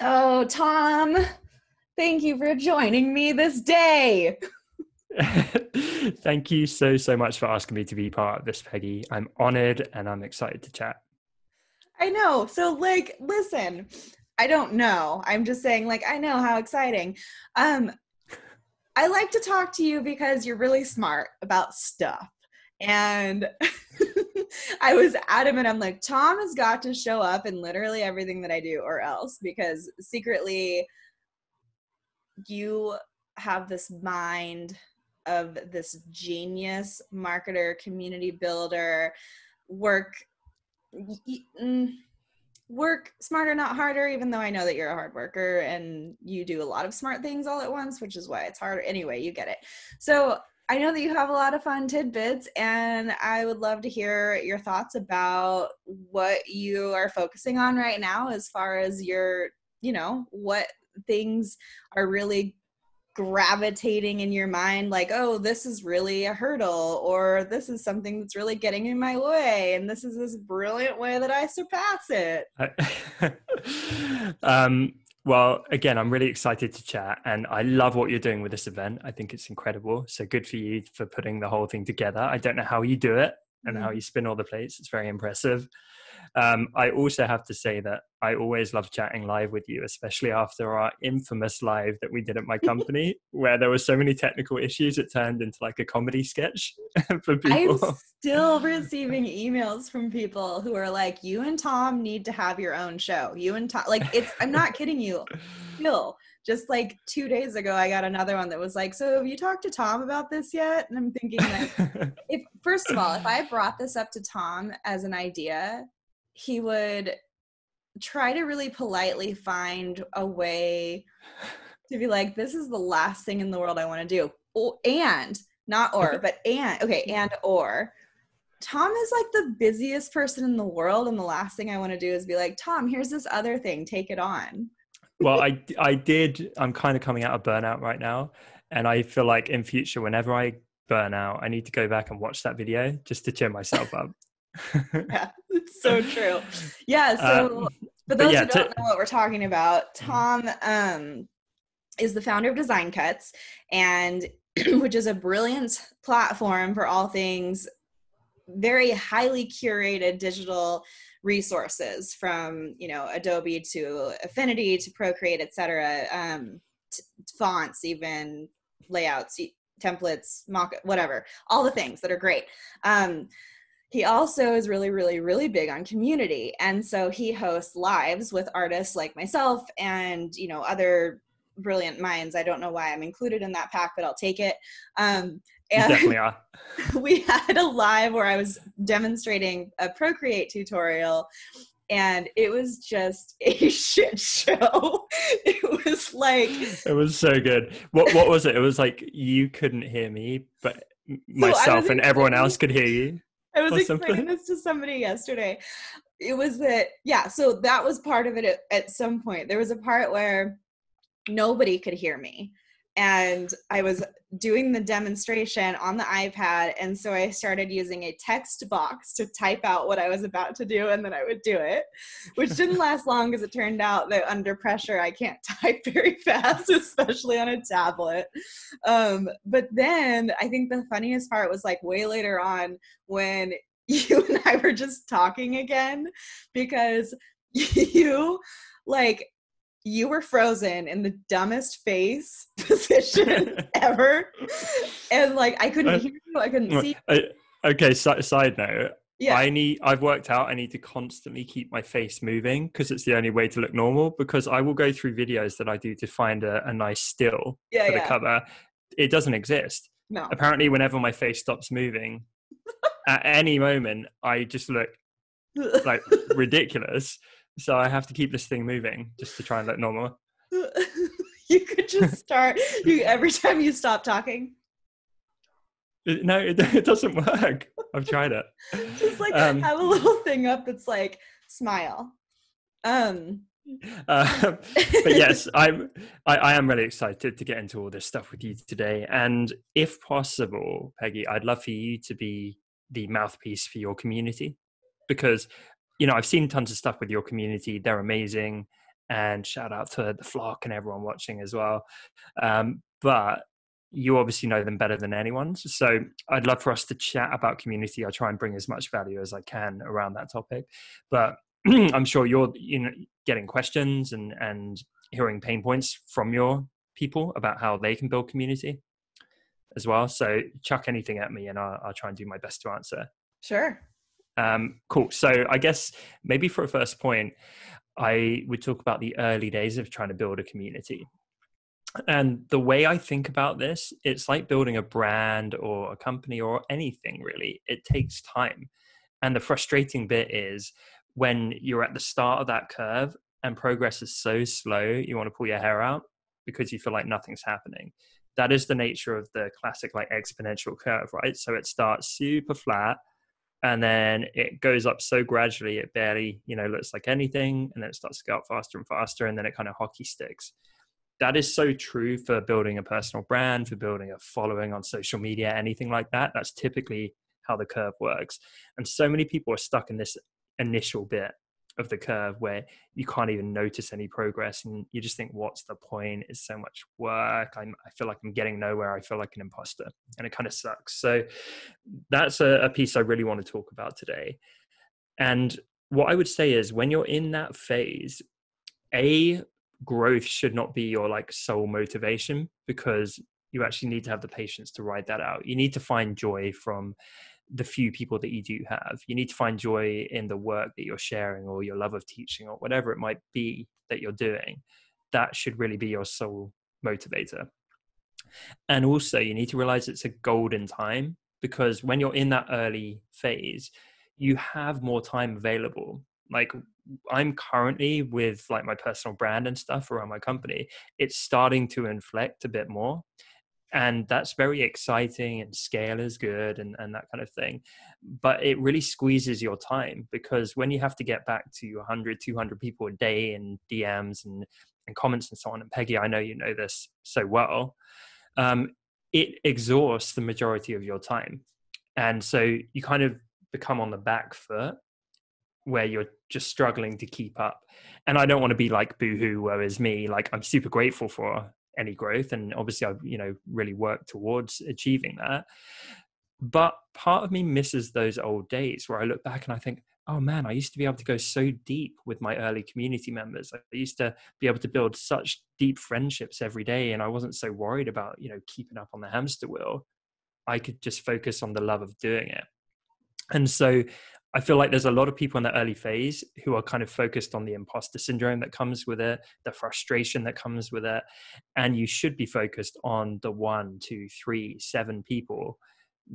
Oh, Tom, thank you for joining me this day. Thank you so much for asking me to be part of this, Peggy. I'm honored and I'm excited to chat. I know. So like, listen, I don't know. I'm just saying, like, I know how exciting. I like to talk to you because you're really smart about stuff. And I was adamant. I'm like, Tom has got to show up in literally everything that I do or else, because secretly you have this mind of this genius marketer, community builder, work smarter, not harder, even though I know that you're a hard worker and you do a lot of smart things all at once, which is why it's harder. Anyway, you get it. So I know that you have a lot of fun tidbits, and I would love to hear your thoughts about what you are focusing on right now as far as your, you know, what things are really gravitating in your mind, like, oh, this is really a hurdle, or this is something that's really getting in my way, and this is this brilliant way that I surpass it. Well, again, I'm really excited to chat, and I love what you're doing with this event. I think it's incredible. So good for you for putting the whole thing together. I don't know how you do it and how you spin all the plates. It's very impressive. I also have to say that I always love chatting live with you, especially after our infamous live that we did at my company, where there were so many technical issues, it turned into like a comedy sketch for people. I'm still receiving emails from people who are like, you and Tom need to have your own show. You and Tom, like, it's, I'm not kidding you. Still, just like 2 days ago, I got another one that was like, so have you talked to Tom about this yet? And I'm thinking, like, if, first of all, if I brought this up to Tom as an idea, he would try to really politely find a way to be like, this is the last thing in the world I want to do. And Tom is like the busiest person in the world, and the last thing I want to do is be like, Tom, here's this other thing, take it on. Well, I'm kind of coming out of burnout right now, and I feel like in future, whenever I burn out, I need to go back and watch that video just to cheer myself up. Yeah, it's so true. Yeah, so for those who don't know what we're talking about, Tom is the founder of Design Cuts, and which is a brilliant platform for all things very highly curated digital resources, from, you know, Adobe to Affinity to Procreate, etc., fonts, even layouts, templates, mock, whatever, all the things that are great. He also is really, really, really big on community. And so he hosts lives with artists like myself and, you know, other brilliant minds. I don't know why I'm included in that pack, but I'll take it. And you definitely are. We had a live where I was demonstrating a Procreate tutorial, and it was just a shit show. It was like... It was so good. What was it? It was like, you couldn't hear me, but myself and everyone else could hear you. I was explaining this to somebody yesterday. It was that, yeah, so that was part of it at some point. There was a part where nobody could hear me, and I was doing the demonstration on the iPad, and so I started using a text box to type out what I was about to do, and then I would do it, which didn't last long because it turned out that under pressure I can't type very fast, especially on a tablet. But then I think the funniest part was like way later on when you and I were just talking again, because you were frozen in the dumbest face position ever. And like, I couldn't hear you. I couldn't see you. Okay. Side note. Yeah. I've worked out I need to constantly keep my face moving, because it's the only way to look normal, because I will go through videos that I do to find a nice still for the cover. It doesn't exist. No. Apparently whenever my face stops moving at any moment, I just look like ridiculous. So I have to keep this thing moving just to try and look normal. You could just start, every time you stop talking. No, it doesn't work. I've tried it. Just like have a little thing up that's like, smile. But yes, I am really excited to get into all this stuff with you today. And if possible, Peggy, I'd love for you to be the mouthpiece for your community, because... You know, I've seen tons of stuff with your community. They're amazing. and shout out to the flock and everyone watching as well. But you obviously know them better than anyone. So I'd love for us to chat about community. I try and bring as much value as I can around that topic, but I'm sure you're, you know, getting questions and hearing pain points from your people about how they can build community as well. So chuck anything at me and I'll try and do my best to answer. Sure. Cool. So I guess maybe for a first point, I would talk about the early days of trying to build a community. And the way I think about this, it's like building a brand or a company or anything really. It takes time. And the frustrating bit is when you're at the start of that curve and progress is so slow, you want to pull your hair out because you feel like nothing's happening. That is the nature of the classic like exponential curve, right? So it starts super flat and then it goes up so gradually, it barely, you know, looks like anything. And then it starts to go up faster and faster. And then it kind of hockey sticks. That is so true for building a personal brand, for building a following on social media, anything like that. That's typically how the curve works. And so many people are stuck in this initial bit of the curve where you can't even notice any progress. And you just think, what's the point? It's so much work. I feel like I'm getting nowhere. I feel like an imposter, and it kind of sucks. So that's a piece I really want to talk about today. And what I would say is when you're in that phase, growth should not be your like sole motivation, because you actually need to have the patience to ride that out. You need to find joy from the few people that you do have. You need to find joy in the work that you're sharing or your love of teaching or whatever it might be that you're doing. That should really be your sole motivator. And also you need to realize it's a golden time, because when you're in that early phase, you have more time available. Like I'm currently with like my personal brand and stuff around my company, it's starting to inflect a bit more. And that's very exciting, and scale is good and that kind of thing. But it really squeezes your time, because when you have to get back to 100, 200 people a day in DMs and comments and so on, and Peggy, I know you know this so well, it exhausts the majority of your time. And so you kind of become on the back foot, where you're just struggling to keep up. And I don't want to be like, boohoo, woe is me. Like I'm super grateful for any growth. And obviously I've, you know, really worked towards achieving that. But part of me misses those old days where I look back and I think, oh man, I used to be able to go so deep with my early community members. I used to be able to build such deep friendships every day. And I wasn't so worried about, you know, keeping up on the hamster wheel. I could just focus on the love of doing it. And so I feel like there's a lot of people in the early phase who are kind of focused on the imposter syndrome that comes with it, the frustration that comes with it. And you should be focused on the 1, 2, 3, 7 people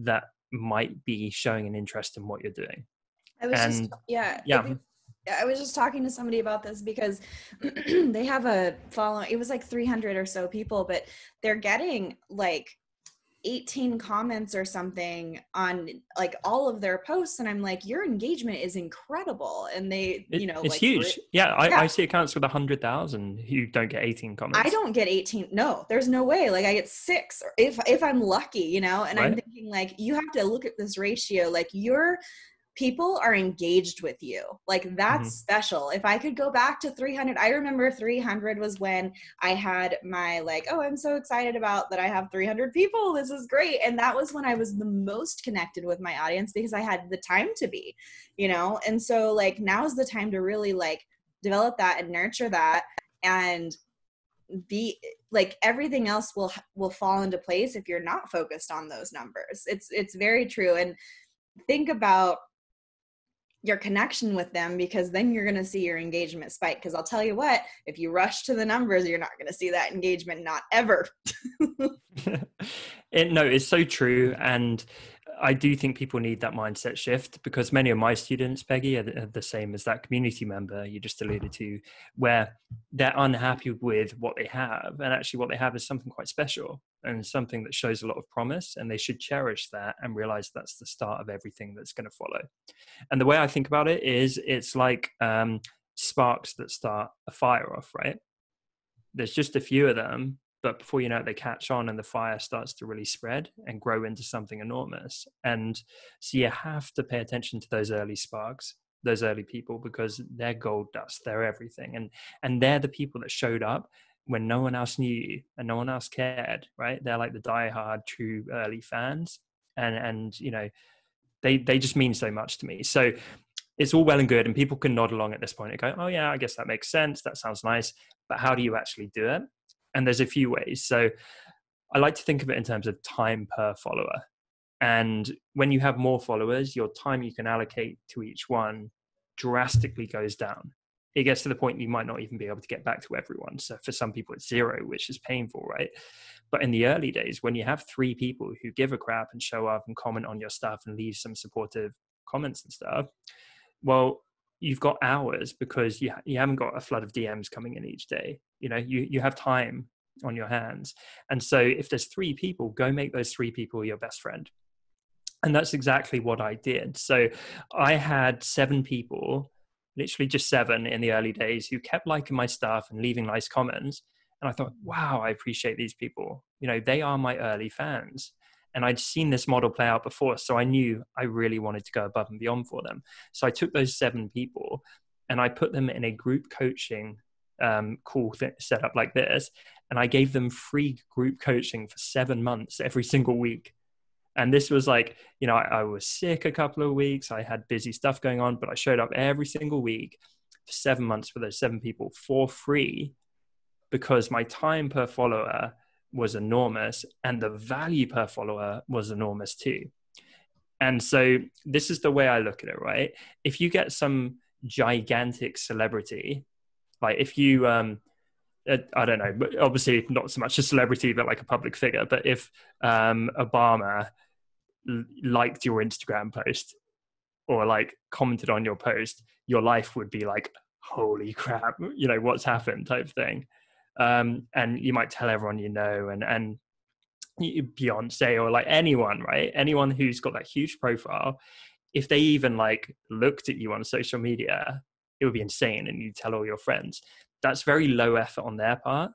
that might be showing an interest in what you're doing. I was just talking to somebody about this, because they have a following. It was like 300 or so people, but they're getting like 18 comments or something on like all of their posts. And I'm like, your engagement is incredible. And they, you know, it's like, huge. I see accounts with 100,000 who don't get 18 comments. I don't get 18. No, there's no way. Like I get 6 or if I'm lucky, you know, and right? I'm thinking like, you have to look at this ratio, like your people are engaged with you. Like that's special. If I could go back to 300, I remember 300 was when I had my like, oh, I'm so excited about that. I have 300 people. This is great. And that was when I was the most connected with my audience, because I had the time to be, you know? And so like, now's the time to really like develop that and nurture that, and be like, everything else will fall into place if you're not focused on those numbers. It's very true. And think about your connection with them, because then you're going to see your engagement spike. Because I'll tell you what, if you rush to the numbers, you're not going to see that engagement, not ever. It's so true. And I do think people need that mindset shift, because many of my students, Peggy, are the same as that community member you just alluded to, where they're unhappy with what they have. And actually what they have is something quite special and something that shows a lot of promise, and they should cherish that and realize that's the start of everything that's going to follow. And the way I think about it is it's like sparks that start a fire off, right? There's just a few of them, but before you know it, they catch on and the fire starts to really spread and grow into something enormous. And so you have to pay attention to those early sparks those early people, because they're gold dust, they're everything. And they're the people that showed up when no one else knew and no one else cared, right? They're like the diehard true early fans. And you know, they just mean so much to me. So it's all well and good, and people can nod along at this point and go, oh yeah, I guess that makes sense. That sounds nice. But how do you actually do it? And there's a few ways. So I like to think of it in terms of time per follower. And when you have more followers, your time you can allocate to each one drastically goes down. It gets to the point you might not even be able to get back to everyone. So for some people, it's zero, which is painful, right? But in the early days, when you have 3 people who give a crap and show up and comment on your stuff and leave some supportive comments and stuff, well, you've got hours, because you haven't got a flood of DMs coming in each day. You know, you have time on your hands. And so if there's 3 people, go make those 3 people your best friend. And that's exactly what I did. So I had 7 people, literally just 7 in the early days, who kept liking my stuff and leaving nice comments. And I thought, wow, I appreciate these people. You know, they are my early fans. And I'd seen this model play out before, so I knew I really wanted to go above and beyond for them. So I took those 7 people and I put them in a group coaching call set up like this. And I gave them free group coaching for 7 months every single week. And this was like, you know, I was sick a couple of weeks. I had busy stuff going on, but I showed up every single week for 7 months for those 7 people for free, because my time per follower was enormous and the value per follower was enormous too. And so this is the way I look at it, right? If you get some gigantic celebrity, like if you, I don't know, but obviously not so much a celebrity, but like a public figure. But if Obama liked your Instagram post or like commented on your post, your life would be like, holy crap, you know, what's happened type thing. And you might tell everyone, you know, and Beyonce or like anyone, right? Anyone who's got that huge profile, if they even like looked at you on social media, it would be insane. And you tell all your friends. That's very low effort on their part,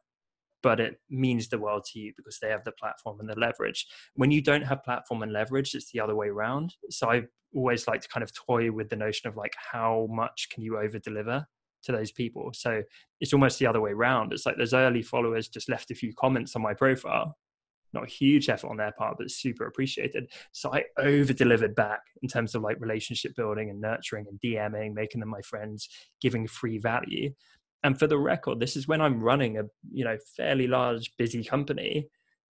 but it means the world to you because they have the platform and the leverage. When you don't have platform and leverage, it's the other way around. So I always like to kind of toy with the notion of like, how much can you over deliver to those people? So it's almost the other way around. It's like those early followers just left a few comments on my profile, not a huge effort on their part, but super appreciated. So I over delivered back in terms of like relationship building and nurturing and DMing, making them my friends, giving free value. And for the record, this is when I'm running a, you know, fairly large, busy company.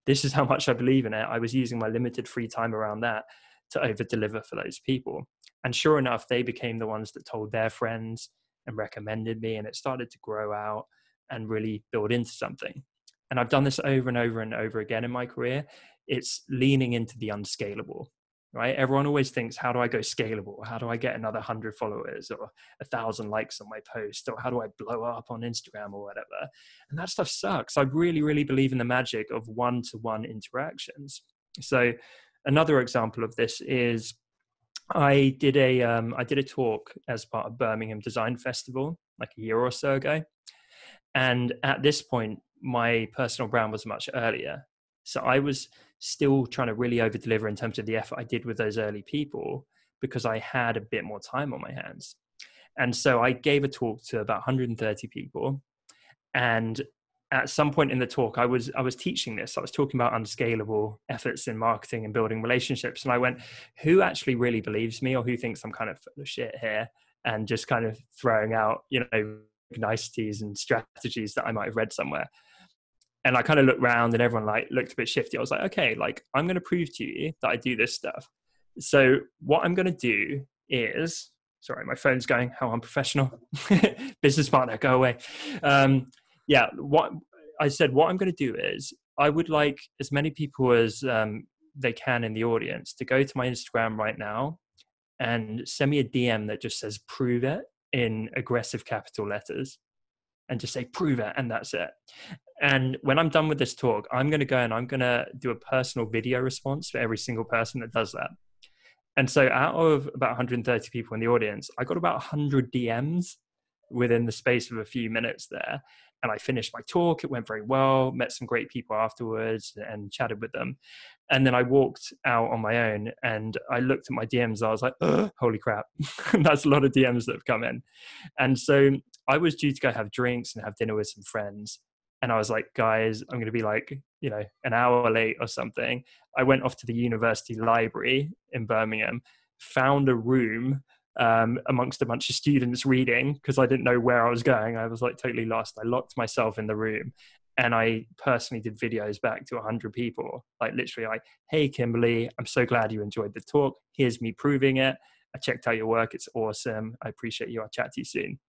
This is how much I believe in it. I was using my limited free time around that to over deliver for those people. And sure enough, they became the ones that told their friends and recommended me. And it started to grow out and really build into something. And I've done this over and over and over again in my career. It's leaning into the unscalable, right? Everyone always thinks, how do I go scalable? How do I get another 100 followers or 1,000 likes on my post? Or how do I blow up on Instagram or whatever? And that stuff sucks. I really, really believe in the magic of one-to-one interactions. So another example of this is I did a talk as part of Birmingham Design Festival like a year or so ago. And at this point, my personal brand was much earlier. So I was still trying to really over deliver in terms of the effort I did with those early people, because I had a bit more time on my hands. And so I gave a talk to about 130 people. And at some point in the talk, I was teaching this. I was talking about unscalable efforts in marketing and building relationships. And I went, who actually really believes me, or who thinks I'm kind of full of shit here and just kind of throwing out, you know, niceties and strategies that I might have read somewhere? And I kind of looked around and everyone like looked a bit shifty. I was like, okay, like I'm going to prove to you that I do this stuff. So what I'm going to do is, sorry, my phone's going, how unprofessional. Business partner, go away. What I'm going to do is I would like as many people as they can in the audience to go to my Instagram right now and send me a DM that just says, prove it, in aggressive capital letters, and just say, prove it. And that's it. And when I'm done with this talk, I'm going to go and I'm going to do a personal video response for every single person that does that. And so out of about 130 people in the audience, I got about 100 DMs within the space of a few minutes there. And I finished my talk. It went very well, met some great people afterwards and chatted with them. And then I walked out on my own and I looked at my DMs. I was like, holy crap, that's a lot of DMs that have come in. And so I was due to go have drinks and have dinner with some friends. And I was like, guys, I'm going to be like, you know, an hour late or something. I went off to the university library in Birmingham, found a room amongst a bunch of students reading, because I didn't know where I was going. I was like totally lost. I locked myself in the room and I personally did videos back to 100 people. Like literally like, hey, Kimberly, I'm so glad you enjoyed the talk. Here's me proving it. I checked out your work. It's awesome. I appreciate you. I'll chat to you soon.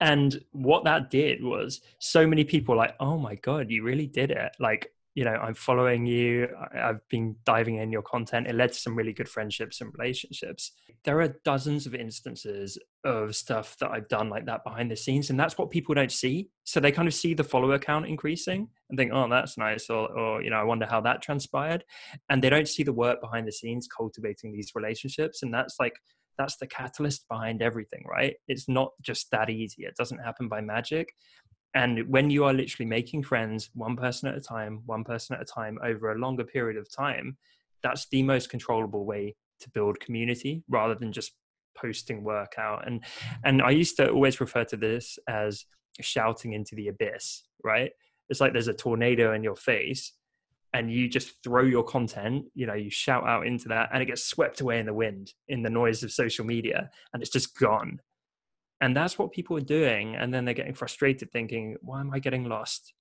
And what that did was so many people like, oh my God, you really did it. Like, you know, I'm following you. I've been diving in your content. It led to some really good friendships and relationships. There are dozens of instances of stuff that I've done like that behind the scenes. And that's what people don't see. So they kind of see the follower count increasing and think, oh, that's nice. Or, you know, I wonder how that transpired. And they don't see the work behind the scenes cultivating these relationships. And that's like, that's the catalyst behind everything, right? It's not just that easy. It doesn't happen by magic. And when you are literally making friends, one person at a time over a longer period of time, that's the most controllable way to build community rather than just posting work out. And I used to always refer to this as shouting into the abyss, right? It's like there's a tornado in your face and you just throw your content, you know, you shout out into that and it gets swept away in the wind, in the noise of social media, and it's just gone. And that's what people are doing. And then they're getting frustrated thinking, why am I getting lost?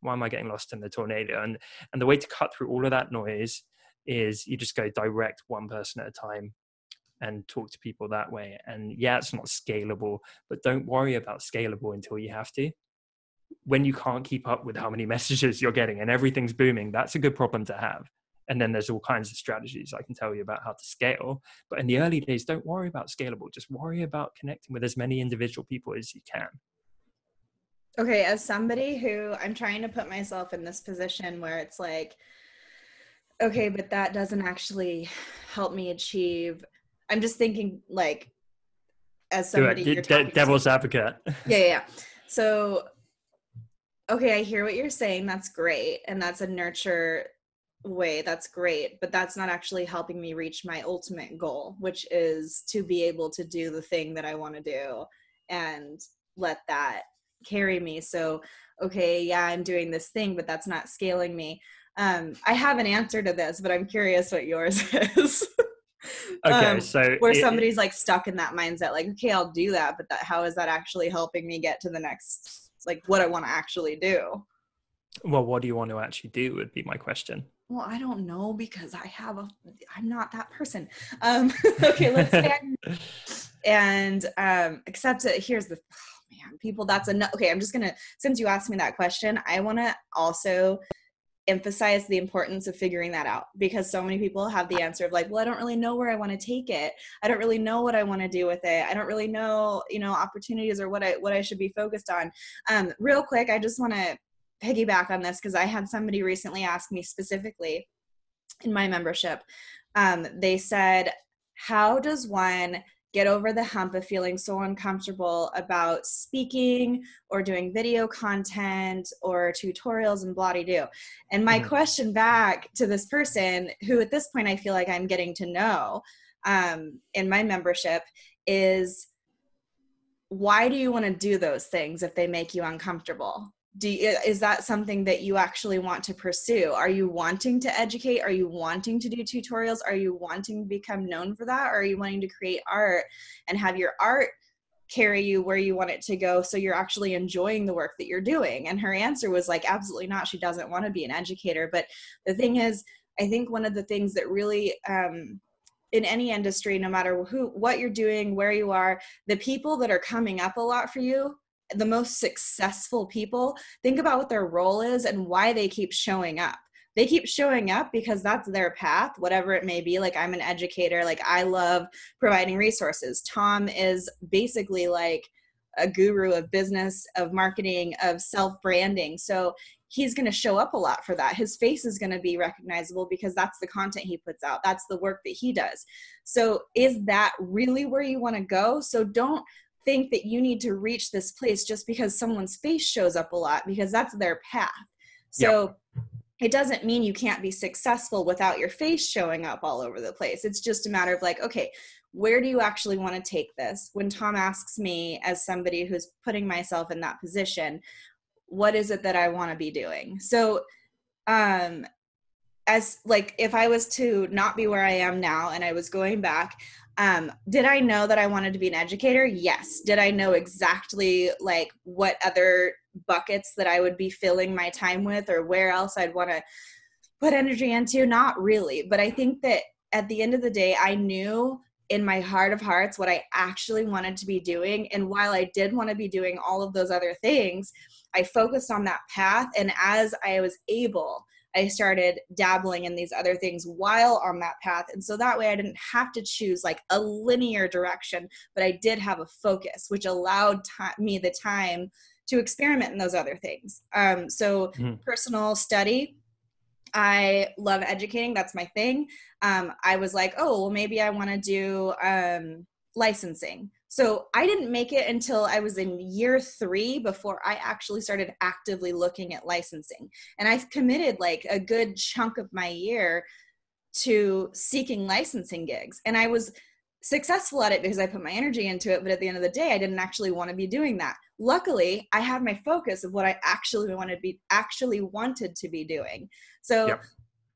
Why am I getting lost in the tornado? And the way to cut through all of that noise is you just go direct one person at a time and talk to people that way. And yeah, it's not scalable, but don't worry about scalable until you have to. When you can't keep up with how many messages you're getting and everything's booming, that's a good problem to have. And then there's all kinds of strategies I can tell you about how to scale. But in the early days, don't worry about scalable. Just worry about connecting with as many individual people as you can. Okay, as somebody who I'm trying to put myself in this position where it's like, okay, but that doesn't actually help me achieve. I'm just thinking like, as somebody you're talking to. Devil's advocate. Yeah. So, okay, I hear what you're saying. That's great. And that's a nurture way, that's great, but that's not actually helping me reach my ultimate goal, which is to be able to do the thing that I want to do and let that carry me. So, okay, yeah, I'm doing this thing, but that's not scaling me. I have an answer to this, but I'm curious what yours is. Okay, so where somebody's like stuck in that mindset, like, okay, I'll do that, but how is that actually helping me get to the next, like, what I want to actually do? Well, what do you want to actually do would be my question. Well, I don't know, because I'm not that person. Okay, let's say except here's the, oh man, people, that's enough. Okay, I'm just going to, since you asked me that question, I want to also emphasize the importance of figuring that out, because so many people have the answer of like, well, I don't really know where I want to take it. I don't really know what I want to do with it. I don't really know, you know, opportunities or what I should be focused on. Real quick, I just want to piggyback on this because I had somebody recently ask me specifically in my membership. They said, how does one get over the hump of feeling so uncomfortable about speaking or doing video content or tutorials and blah-de-do? And my question back to this person, who at this point I feel like I'm getting to know in my membership, is why do you want to do those things if they make you uncomfortable? Is that something that you actually want to pursue? Are you wanting to educate? Are you wanting to do tutorials? Are you wanting to become known for that? Or are you wanting to create art and have your art carry you where you want it to go, so you're actually enjoying the work that you're doing? And her answer was like, absolutely not. She doesn't want to be an educator. But the thing is, I think one of the things that really, in any industry, no matter what you're doing, where you are, the people that are coming up a lot for you, the most successful people, think about what their role is and why they keep showing up. They keep showing up because that's their path, whatever it may be. Like, I'm an educator. Like, I love providing resources. Tom is basically like a guru of business, of marketing, of self-branding. So he's going to show up a lot for that. His face is going to be recognizable because that's the content he puts out. That's the work that he does. So is that really where you want to go? So don't think that you need to reach this place just because someone's face shows up a lot, because that's their path. So it doesn't mean you can't be successful without your face showing up all over the place. It's just a matter of like, okay, where do you actually want to take this? When Tom asks me, as somebody who's putting myself in that position, what is it that I want to be doing? So, as like, if I was to not be where I am now and I was going back, did I know that I wanted to be an educator? Yes. Did I know exactly like what other buckets that I would be filling my time with or where else I'd want to put energy into? Not really. But I think that at the end of the day, I knew in my heart of hearts what I actually wanted to be doing. And while I did want to be doing all of those other things, I focused on that path. And as I was able, I started dabbling in these other things while on that path. And so that way I didn't have to choose like a linear direction, but I did have a focus, which allowed me the time to experiment in those other things. Personal study, I love educating. That's my thing. I was like, oh, well, maybe I want to do licensing. So I didn't make it until I was in year 3 before I actually started actively looking at licensing. And I've committed like a good chunk of my year to seeking licensing gigs. And I was successful at it because I put my energy into it. But at the end of the day, I didn't actually want to be doing that. Luckily, I had my focus of what I actually wanted to be, doing. So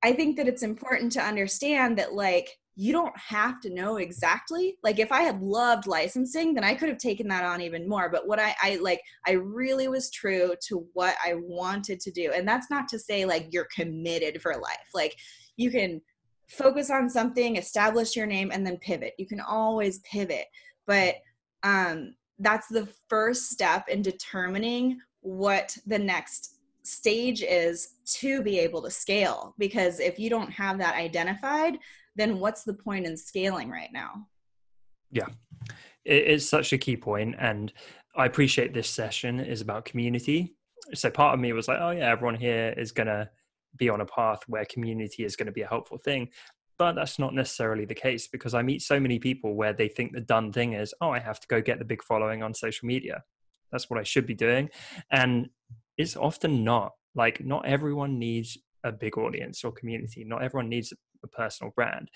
I think that it's important to understand that like, you don't have to know exactly. Like if I had loved licensing, then I could have taken that on even more. But what I really was true to what I wanted to do. And that's not to say like you're committed for life. Like you can focus on something, establish your name, and then pivot. You can always pivot. But that's the first step in determining what the next stage is to be able to scale. Because if you don't have that identified, then what's the point in scaling right now? Yeah, it's such a key point. And I appreciate this session is about community. So part of me was like, oh yeah, everyone here is going to be on a path where community is going to be a helpful thing. But that's not necessarily the case, because I meet so many people where they think the done thing is, oh, I have to go get the big following on social media. That's what I should be doing. And it's often not. Like not everyone needs a big audience or community. Not everyone needs a personal brand.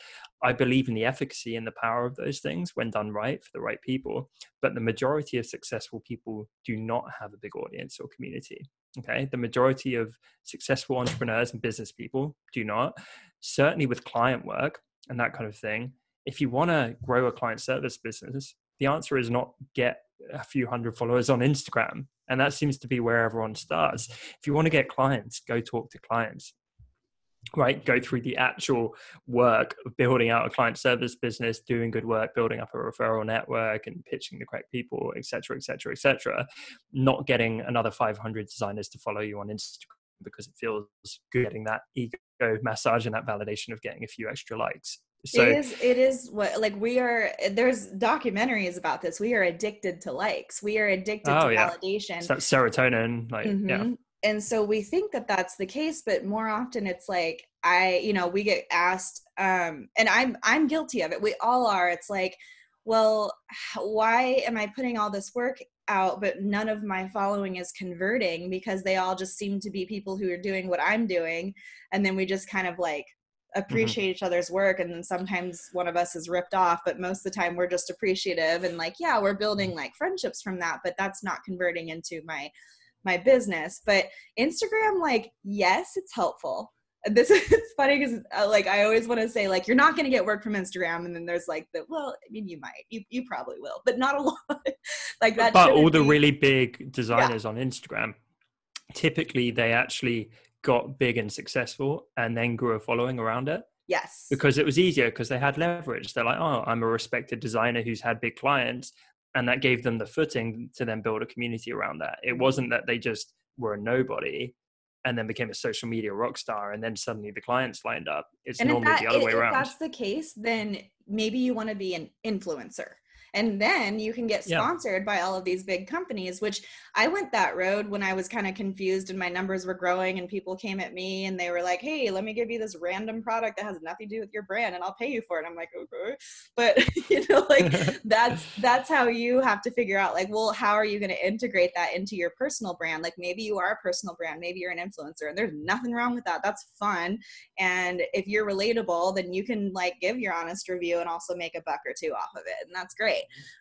I believe in the efficacy and the power of those things when done right for the right people. But the majority of successful people do not have a big audience or community. Okay. The majority of successful entrepreneurs and business people do not. Certainly with client work and that kind of thing, if you want to grow a client service business, the answer is not get a few hundred followers on Instagram. And that seems to be where everyone starts. If you want to get clients, go talk to clients. Right, go through the actual work of building out a client service business, doing good work, building up a referral network and pitching the correct people, et cetera, et cetera, et cetera. Not getting another 500 designers to follow you on Instagram because it feels good, getting that ego massage and that validation of getting a few extra likes. So it is what, like we are, there's documentaries about this. We are addicted to likes. We are addicted to validation. It's that serotonin, like, And so we think that that's the case, but more often it's like, we get asked, and I'm guilty of it. We all are. It's like, well, why am I putting all this work out, but none of my following is converting, because they all just seem to be people who are doing what I'm doing. And then we just kind of like appreciate each other's work. And then sometimes one of us is ripped off, but most of the time we're just appreciative and like, yeah, we're building like friendships from that, but that's not converting into my business. But Instagram, like, yes, it's helpful. This is funny because like, I always want to say like, you're not going to get work from Instagram. And then there's like the, well, I mean, you might, you probably will, but not a lot. Like that. But all the really big designers on Instagram, typically they actually got big and successful and then grew a following around it. Yes. Because it was easier because they had leverage. They're like, oh, I'm a respected designer who's had big clients. And that gave them the footing to then build a community around that. It wasn't that they just were a nobody and then became a social media rock star and then suddenly the clients lined up. It's normally the other way around. If that's the case, then maybe you want to be an influencer. And then you can get sponsored by all of these big companies, which I went that road when I was kind of confused and my numbers were growing and people came at me and they were like, hey, let me give you this random product that has nothing to do with your brand and I'll pay you for it. And I'm like, okay. But you know, like that's how you have to figure out, like, well, how are you going to integrate that into your personal brand? Like, maybe you are a personal brand, maybe you're an influencer, and there's nothing wrong with that. That's fun. And if you're relatable, then you can like give your honest review and also make a buck or two off of it. And that's great.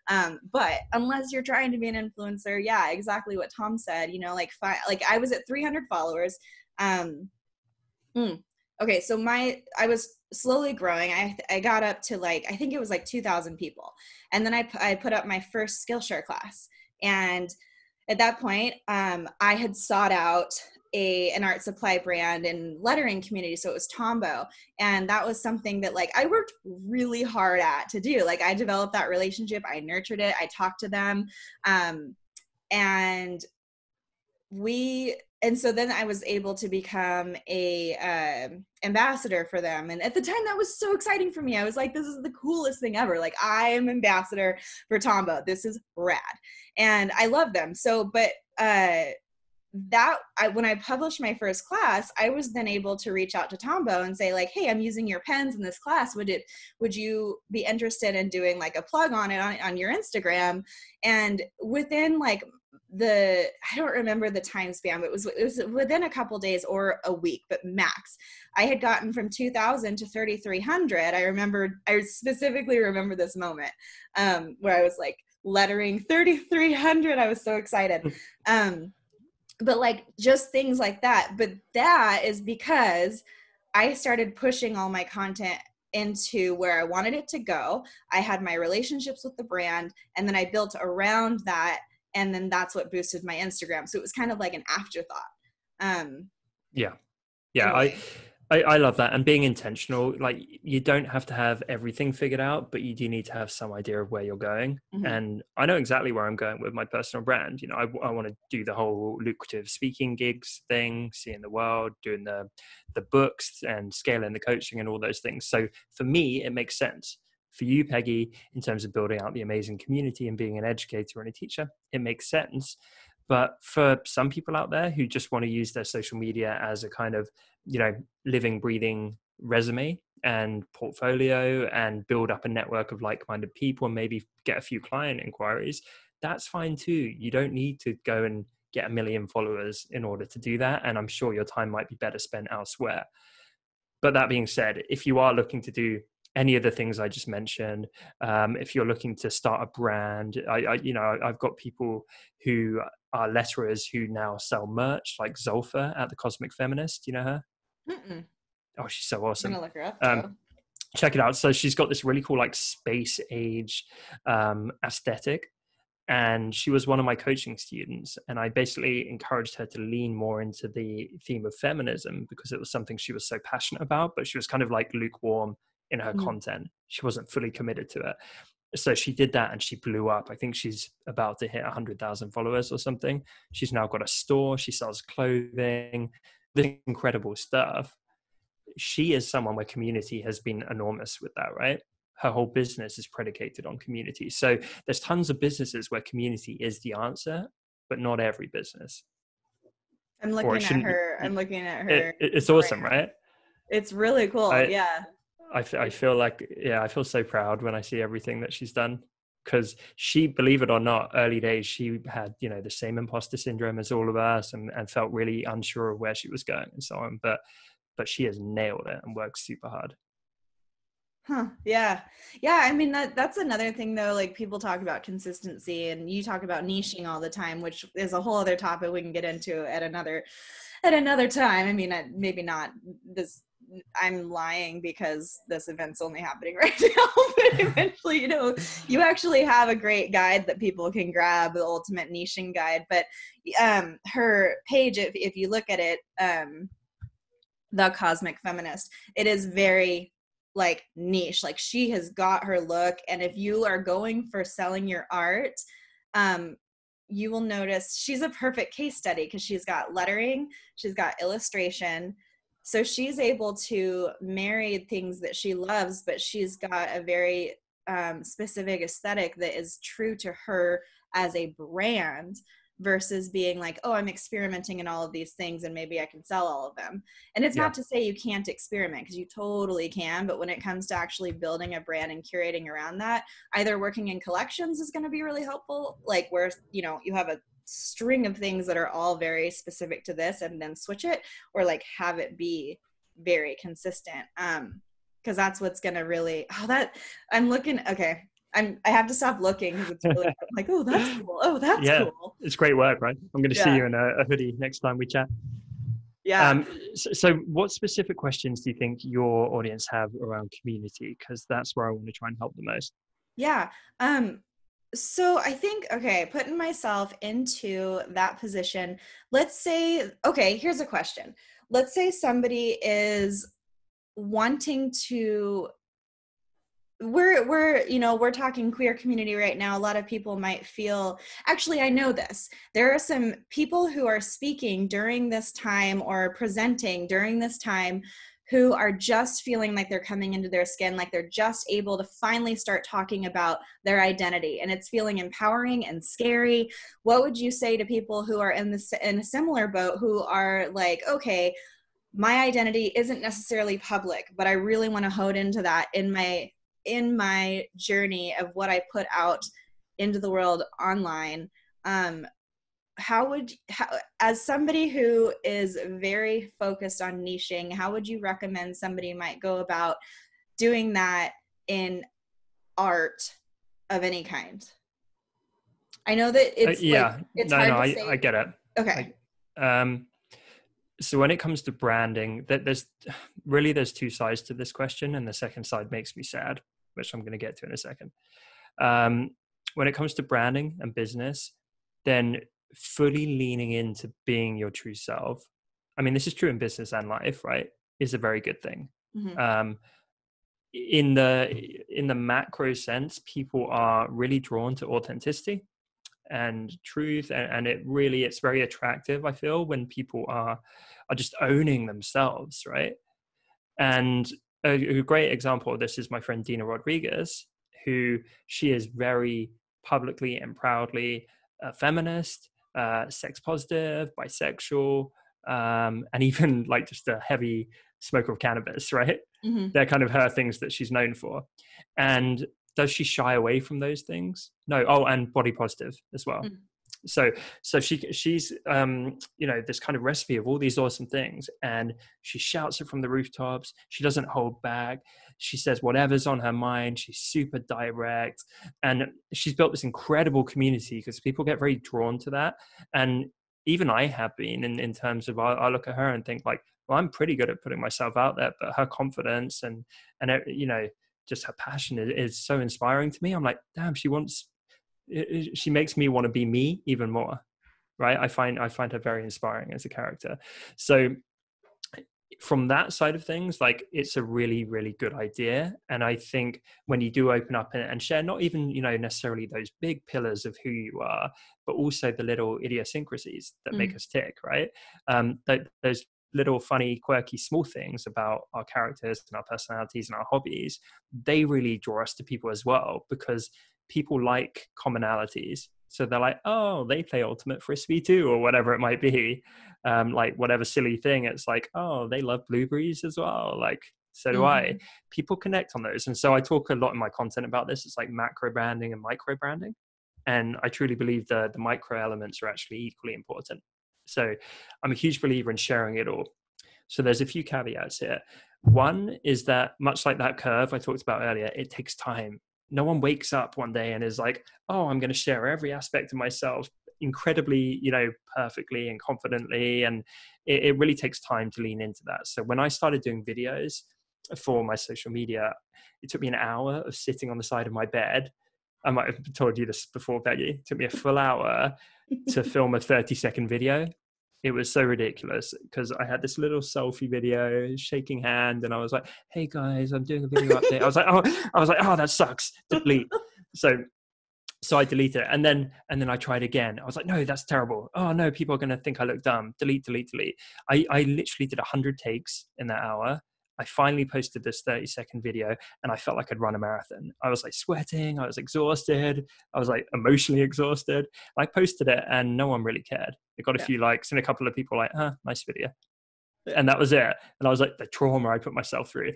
But unless you're trying to be an influencer, yeah, exactly what Tom said, you know, like I was at 300 followers. Okay. So I was slowly growing. I got up to like, I think it was like 2,000 people. And then I put up my first Skillshare class. And at that point, I had sought out an art supply brand and lettering community. So it was Tombow. And that was something that like I worked really hard at to do. Like I developed that relationship. I nurtured it. I talked to them. And so then I was able to become a ambassador for them. And at the time that was so exciting for me. I was like, this is the coolest thing ever. Like I am ambassador for Tombow. This is rad. And I love them. So, but when I published my first class, I was then able to reach out to Tombow and say like, hey, I'm using your pens in this class. Would you be interested in doing like a plug on it on your Instagram? And within like I don't remember the time span, but it was within a couple days or a week, but max. I had gotten from 2,000 to 3,300. I specifically remember this moment where I was like lettering 3,300. I was so excited. But like just things like that. But that is because I started pushing all my content into where I wanted it to go. I had my relationships with the brand, and then I built around that. And then that's what boosted my Instagram. So it was kind of like an afterthought. Anyway. I love that. And being intentional, like you don't have to have everything figured out, but you do need to have some idea of where you're going. Mm-hmm. And I know exactly where I'm going with my personal brand. You know, I want to do the whole lucrative speaking gigs thing, seeing the world, doing the books and scaling the coaching and all those things. So for me, it makes sense. For you, Peggy, in terms of building out the amazing community and being an educator and a teacher, it makes sense. But for some people out there who just want to use their social media as a kind of, you know, living, breathing resume and portfolio and build up a network of like-minded people and maybe get a few client inquiries, that's fine too. You don't need to go and get 1 million followers in order to do that. And I'm sure your time might be better spent elsewhere. But that being said, if you are looking to do any of the things I just mentioned, if you're looking to start a brand, I've got people who are letterers who now sell merch, like Zolfa at The Cosmic Feminist. You know her? Mm-mm. Oh, she's so awesome. I'm gonna look her up. Check it out. So she's got this really cool like space age aesthetic. And she was one of my coaching students. And I basically encouraged her to lean more into the theme of feminism because it was something she was so passionate about, but she was kind of like lukewarm in her content. She wasn't fully committed to it. So she did that and she blew up. I think she's about to hit 100,000 followers or something. She's now got a store. She sells clothing, this incredible stuff. She is someone where community has been enormous with that, right? Her whole business is predicated on community. So there's tons of businesses where community is the answer, but not every business. I'm looking at her. It's awesome, right? It's really cool. I feel like, I feel so proud when I see everything that she's done because she, believe it or not, early days, she had, you know, the same imposter syndrome as all of us and felt really unsure of where she was going and so on. But she has nailed it and worked super hard. Huh. Yeah. Yeah. I mean, that's another thing though, like people talk about consistency and you talk about niching all the time, which is a whole other topic we can get into at another time. I mean, maybe not this, I'm lying because this event's only happening right now, but eventually, you know, you actually have a great guide that people can grab, the ultimate niching guide. But her page, if you look at it, The Cosmic Feminist, it is very like niche. Like she has got her look. And if you are going for selling your art, you will notice she's a perfect case study because she's got lettering, she's got illustration. So she's able to marry things that she loves, but she's got a very specific aesthetic that is true to her as a brand, versus being like, oh, I'm experimenting in all of these things and maybe I can sell all of them. And it's not to say you can't experiment, because you totally can. But when it comes to actually building a brand and curating around that, either working in collections is going to be really helpful, like where, you know, you have a string of things that are all very specific to this and then switch it, or like have it be very consistent. Because that's what's going to really, I have to stop looking because it's really like, oh, that's cool. Oh, that's cool. It's great work, right? I'm going to see you in a hoodie next time we chat. Yeah. So what specific questions do you think your audience have around community? Because that's where I want to try and help the most. Yeah. So I think, putting myself into that position, let's say, here's a question. Let's say somebody is wanting to, we're talking queer community right now. A lot of people might feel, actually, I know this. There are some people who are speaking during this time or presenting during this time who are just feeling like they're coming into their skin, like they're just able to finally start talking about their identity, and it's feeling empowering and scary. What would you say to people who are in a similar boat, who are like, okay, my identity isn't necessarily public, but I really want to hone into that in my journey of what I put out into the world online? As somebody who is very focused on niching, how would you recommend somebody might go about doing that in art of any kind? I know that it's hard to say. I get it. Okay. So when it comes to branding, there's two sides to this question, and the second side makes me sad, which I'm going to get to in a second. When it comes to branding and business, then fully leaning into being your true self, I mean, this is true in business and life, right, is a very good thing. Mm-hmm. In the macro sense, people are really drawn to authenticity and truth, and it's very attractive, I feel, when people are just owning themselves, right? And a great example of this is my friend Dina Rodriguez, who she is very publicly and proudly a feminist, sex positive, bisexual, and even like just a heavy smoker of cannabis, right? Mm-hmm. They're kind of her things that she's known for. And does she shy away from those things? No. Oh, and body positive as well. Mm. So she's, this kind of recipe of all these awesome things, and she shouts it from the rooftops. She doesn't hold back. She says whatever's on her mind. She's super direct, and she's built this incredible community because people get very drawn to that. And even I have been in terms of, I look at her and think like, well, I'm pretty good at putting myself out there, but her confidence and just her passion is so inspiring to me. I'm like, damn, she makes me want to be me even more, right? I find her very inspiring as a character. So from that side of things, like, it's a really, really good idea. And I think when you do open up and share, not even, necessarily those big pillars of who you are, but also the little idiosyncrasies that make us tick, right? Those little funny, quirky, small things about our characters and our personalities and our hobbies, they really draw us to people as well, because people like commonalities. So they're like, oh, they play ultimate frisbee too, or whatever it might be, like whatever silly thing. It's like, oh, they love blueberries as well, like, so do I. People connect on those. And so I talk a lot in my content about this. It's like macro branding and micro branding, and I truly believe the micro elements are actually equally important. So I'm a huge believer in sharing it all. So there's a few caveats here. One is that, much like that curve I talked about earlier, it takes time. No one wakes up one day and is like, oh, I'm going to share every aspect of myself incredibly, perfectly and confidently. And it really takes time to lean into that. So when I started doing videos for my social media, it took me an hour of sitting on the side of my bed. I might have told you this before, Peggy. It took me a full hour to film a 30-second video. It was so ridiculous, because I had this little selfie video, shaking hand, and I was like, hey guys, I'm doing a video update. I was like, oh, that sucks. Delete. So I deleted it. And then I tried again. I was like, no, that's terrible. Oh no, people are going to think I look dumb. Delete. I literally did 100 takes in that hour. I finally posted this 30-second video and I felt like I'd run a marathon. I was like sweating. I was exhausted. I was like emotionally exhausted. I posted it and no one really cared. It got a few likes and a couple of people like, huh, nice video. And that was it. And I was like, the trauma I put myself through.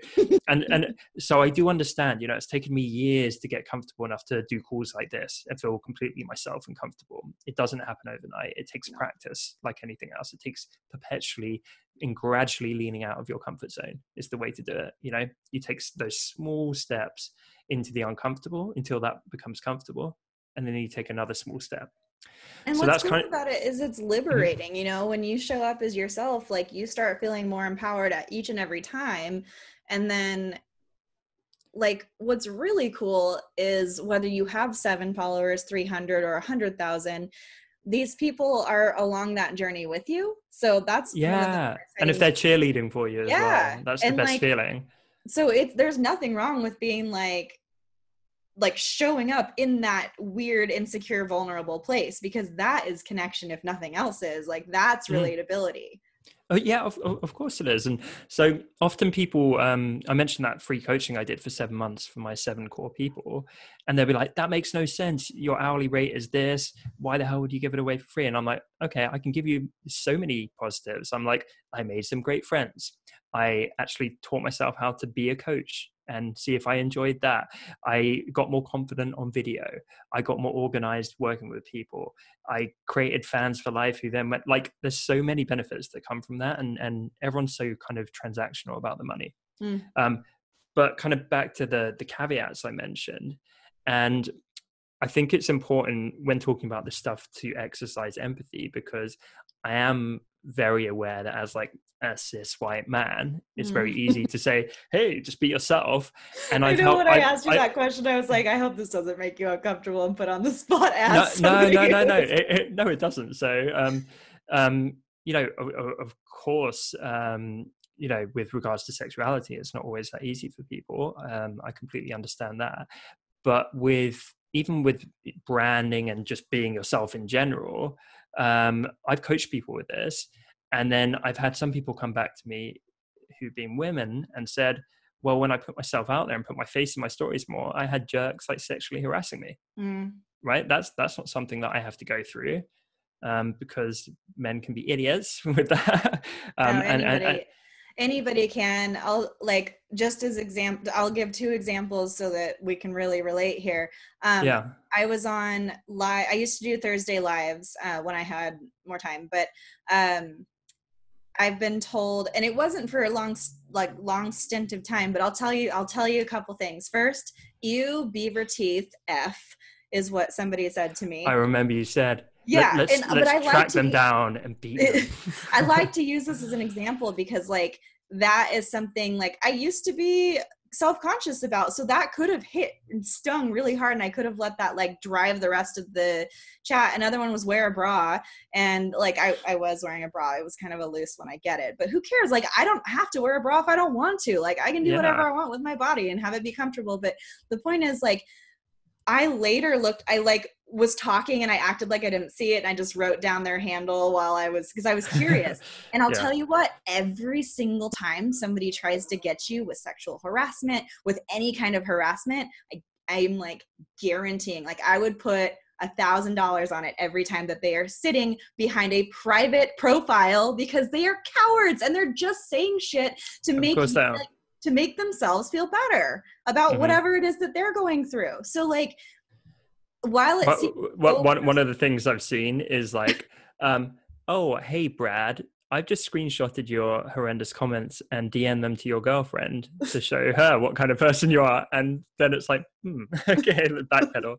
And so I do understand, you know, it's taken me years to get comfortable enough to do calls like this and feel completely myself and comfortable. It doesn't happen overnight. It takes practice like anything else. It takes perpetually and gradually leaning out of your comfort zone is the way to do it. You know, you take those small steps into the uncomfortable until that becomes comfortable. And then you take another small step. And so what's cool about it is it's liberating, you know, when you show up as yourself, like you start feeling more empowered at each and every time. And then like, what's really cool is whether you have 7 followers, 300 or 100,000, these people are along that journey with you. So that's, yeah. And if they're cheerleading for you as well, that's the best feeling. So there's nothing wrong with being like showing up in that weird, insecure, vulnerable place, because that is connection. If nothing else is, like, that's relatability. Oh yeah, of course it is. And so often people, I mentioned that free coaching I did for 7 months for my 7 core people, and they'll be like, that makes no sense. Your hourly rate is this. Why the hell would you give it away for free? And I'm like, okay, I can give you so many positives. I'm like, I made some great friends. I actually taught myself how to be a coach and see if I enjoyed that. I got more confident on video. I got more organized working with people. I created fans for life who then went, like, there's so many benefits that come from that. And everyone's so kind of transactional about the money. But kind of back to the caveats I mentioned. And I think it's important when talking about this stuff to exercise empathy, because I am very aware that as like a cis white man, it's very easy to say, hey, just be yourself. And I know when I asked you that question, I was like, I hope this doesn't make you uncomfortable and put on the spot as somebody. No. No, it doesn't. So, you know, of course, you know, with regards to sexuality, it's not always that easy for people. I completely understand that. But even with branding and just being yourself in general, I've coached people with this. And then I've had some people come back to me who've been women and said, well, when I put myself out there and put my face in my stories more, I had jerks like sexually harassing me. Right? That's not something that I have to go through, because men can be idiots with that. Anybody can. I'll give 2 examples so that we can really relate here. I was on live. I used to do Thursday lives when I had more time, but I've been told, and it wasn't for a long stint of time, but I'll tell you a couple things. First, you beaver teeth F is what somebody said to me. I remember you said. Yeah, let's track them down and beat them. I like to use this as an example because, like, that is something like I used to be self-conscious about. So that could have hit and stung really hard, and I could have let that like drive the rest of the chat. Another one was wear a bra, and like I was wearing a bra. It was kind of a loose one. I get it, but who cares? Like, I don't have to wear a bra if I don't want to. Like, I can do whatever I want with my body and have it be comfortable. But the point is, like, I later looked. I like was talking and I acted like I didn't see it. And I just wrote down their handle because I was curious. And I'll tell you what, every single time somebody tries to get you with sexual harassment, with any kind of harassment, I'm like guaranteeing, like I would put $1,000 on it every time that they are sitting behind a private profile, because they are cowards and they're just saying shit to make themselves feel better about whatever it is that they're going through. So like, while it seems one of the things I've seen is like, oh, hey, Brad, I've just screenshotted your horrendous comments and DM them to your girlfriend to show her what kind of person you are. And then it's like, okay, backpedal.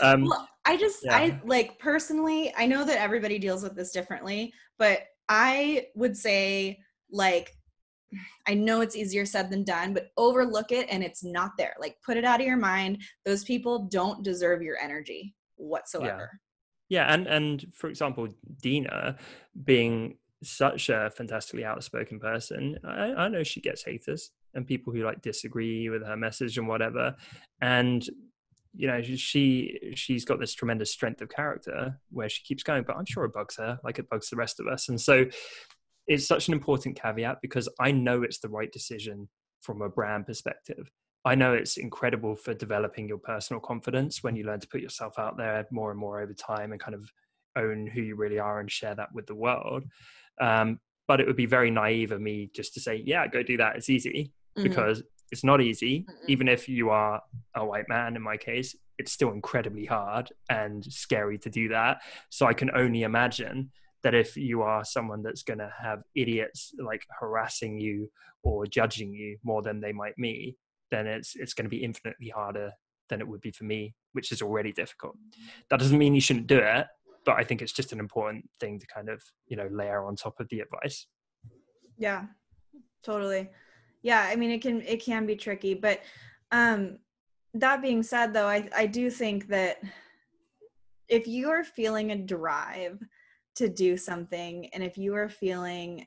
I like personally, I know that everybody deals with this differently, but I would say like, I know it's easier said than done, but overlook it and it's not there. Like, put it out of your mind. Those people don't deserve your energy whatsoever. Yeah. And for example, Dina being such a fantastically outspoken person, I know she gets haters and people who like disagree with her message and whatever. And you know, she's got this tremendous strength of character where she keeps going, but I'm sure it bugs her like it bugs the rest of us. And so it's such an important caveat, because I know it's the right decision from a brand perspective. I know it's incredible for developing your personal confidence when you learn to put yourself out there more and more over time and kind of own who you really are and share that with the world. But it would be very naive of me just to say, yeah, go do that, it's easy, mm-hmm. because it's not easy. Mm-hmm. Even if you are a white man, in my case, it's still incredibly hard and scary to do that. So I can only imagine that if you are someone that's going to have idiots like harassing you or judging you more than they might me, then it's going to be infinitely harder than it would be for me, which is already difficult. That doesn't mean you shouldn't do it, but I think it's just an important thing to kind of, you know, layer on top of the advice. Yeah, totally. Yeah. I mean, it can be tricky, but that being said though, I do think that if you are feeling a drive to do something, and if you are feeling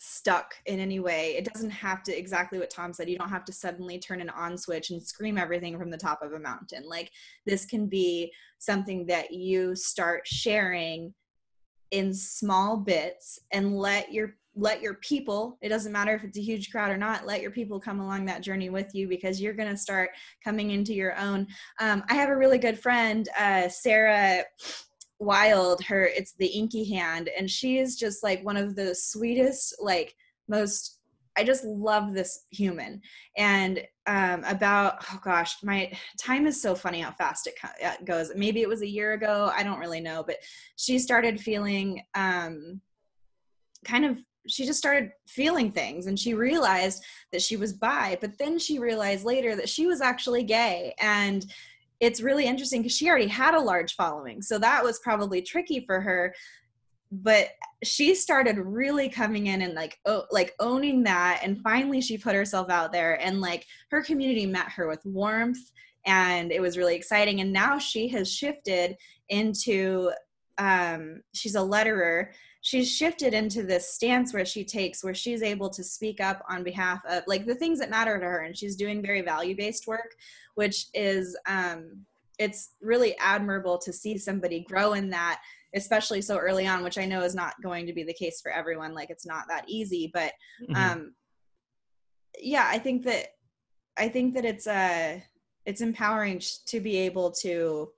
stuck in any way, it doesn't have to, exactly what Tom said, you don't have to suddenly turn an on switch and scream everything from the top of a mountain. Like, this can be something that you start sharing in small bits and let your people, it doesn't matter if it's a huge crowd or not, let your people come along that journey with you, because you're going to start coming into your own. I have a really good friend, Sarah Wildheart, it's The Inky Hand, and she is just like one of the sweetest, like most, I just love this human. And about, oh gosh, my time is so funny how fast it goes. Maybe it was a year ago, I don't really know, but she started feeling she just started feeling things, and she realized that she was bi, but then she realized later that she was actually gay. And it's really interesting because she already had a large following, so that was probably tricky for her, but she started really coming in and like owning that. And finally she put herself out there, and like her community met her with warmth, and it was really exciting. And now she has shifted into, she's a letterer. She's shifted into this stance where she's able to speak up on behalf of like the things that matter to her. And she's doing very value-based work, which is, it's really admirable to see somebody grow in that, especially so early on, which I know is not going to be the case for everyone. Like, it's not that easy, but yeah, I think that it's empowering to be able to